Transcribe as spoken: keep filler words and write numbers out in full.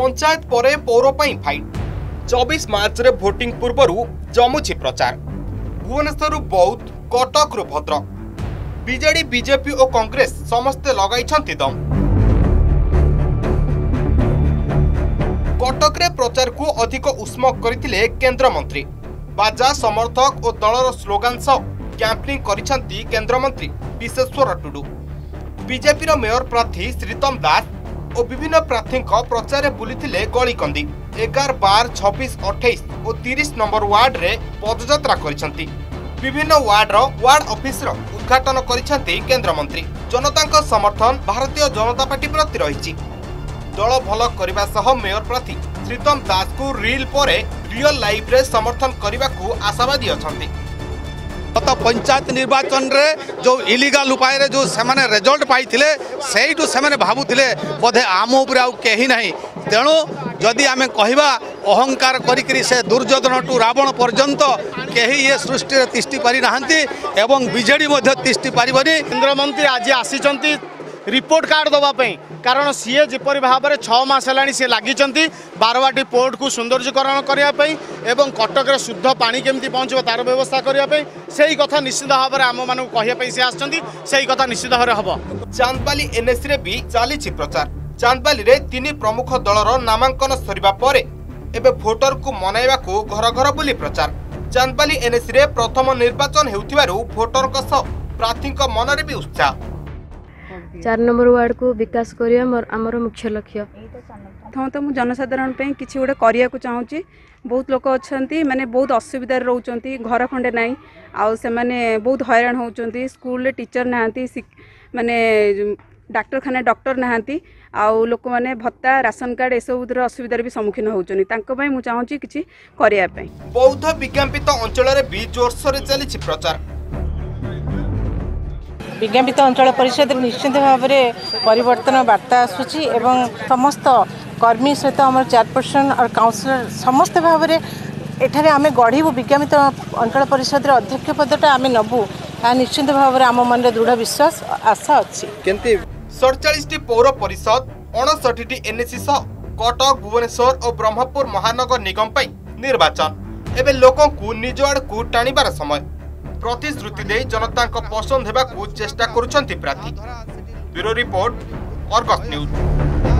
पंचायत परे पौर फाइन चौबीस मार्च रे भोटिंग पूर्व जमुछि प्रचार भुवनेश्वर बौद्ध कटक रु भद्रक बीजेडी बीजेपी और कांग्रेस समस्ते लगाई दम। कटक रे प्रचार को अधिक उष्म करथिले केंद्र मंत्री बाजा समर्थक और दलर स्लोगान सह कैंपेनिंग करिसेंती केंद्र मंत्री विश्वेश्वर टुडू बीजेपी मेयर प्रार्थी श्रीतम दास और विभिन्न प्रार्थी प्रचार में बुली गलिकंदी एगार बार छब्बीस अठाईस और तीस नंबर वार्ड रे पदयात्रा करिसेंती विभिन्न वार्ड वार्ड ऑफिस उद्घाटन करिसेंती केंद्र मंत्री जनता समर्थन भारतीय जनता पार्टी प्रति रही दल भल करने सह मेयर प्रार्थी श्रीतम दास को रिल पर रियल लाइफ रे समर्थन करने को आशावादी अच्छा गत पंचायत निर्वाचन रे जो इलीगल उपाय रे जो सेमाने रिजल्ट पाई सेइटू सेमाने भावुले बोधे आम उपरे आउ केही नाही तेणु जदि आमे कहिबा अहंकार करिकरी से दुर्योधन टू रावण पर्यंत केही ये सृष्टि तिष्टि पारि नाहंती एवं बीजेडी मध्ये तिष्टि पारिबनी। केंद्र मंत्री आज आसीचंती रिपोर्ट कार्ड दवा पई कारण सीए जिपरि भाव में छः मास है सी लगी बारवाटी पोर्ट को सौंदर्यीकरण करने एवं कटक शुद्ध पानी केमती पहुँचो तार व्यवस्था करने से ही कथा निश्चित भाव में आम मानक कहवाई सी आई कथा निश्चित भाव हम चांदबाली एनएस भी चली प्रचार चांदबाली रे तीन प्रमुख दलर नामांकन सरिबा परे एबे भोटर को मनाइबा को घर घर बुली प्रचार चांदबाली एनएस प्रथम निर्वाचन हेउथिबारु भोटर प्रार्थी मन में भी उत्साह चार नंबर वार्ड को विकास करिया मोर हमर मुख्य लक्ष्य प्रथम तो मु जनसाधारण पे किछि गोटे करिया को चाहूची बहुत लोक अछंती माने बहुत असुविधा रहउचंती घर खंडे नाही आ से माने बहुत हैरान होउचंती स्कूल रे टीचर नाहंती माने डाक्टरखाना डॉक्टर नाहंती आ लोक माने भत्ता राशन कार्ड ए सब असुविधार भी सम्मुखीन होउचनी तांको पई मु चाहूची किछि करिया पई। बौद्ध विज्ञापित अंचल रे बी जोरसोर रे चली छि प्रचार विज्ञापित अंचल परिषद निश्चित भाव में परिवर्तन वार्ता आसूची एवं समस्त कर्मी सहित आम चेयरपर्सन और काउंसिलर समस्त भाव में एठारे आम गढ़ू विज्ञापित अंचल परिषद अध्यक्ष पदटा आम नबू निश्चित भाव में आम मन दृढ़ विश्वास आशा अच्छी। सड़चाश टी पौर परिषद अणसठी एनएसी सह कटक भुवनेश्वर और ब्रह्मपुर महानगर निगम पर निर्वाचन एवं लोकू निज आड़ को टाणिबार समय प्रतिश्रुति दे जनता पसंद होगा चेष्टा करुछंती प्रार्थी। Bureau report, Argus news.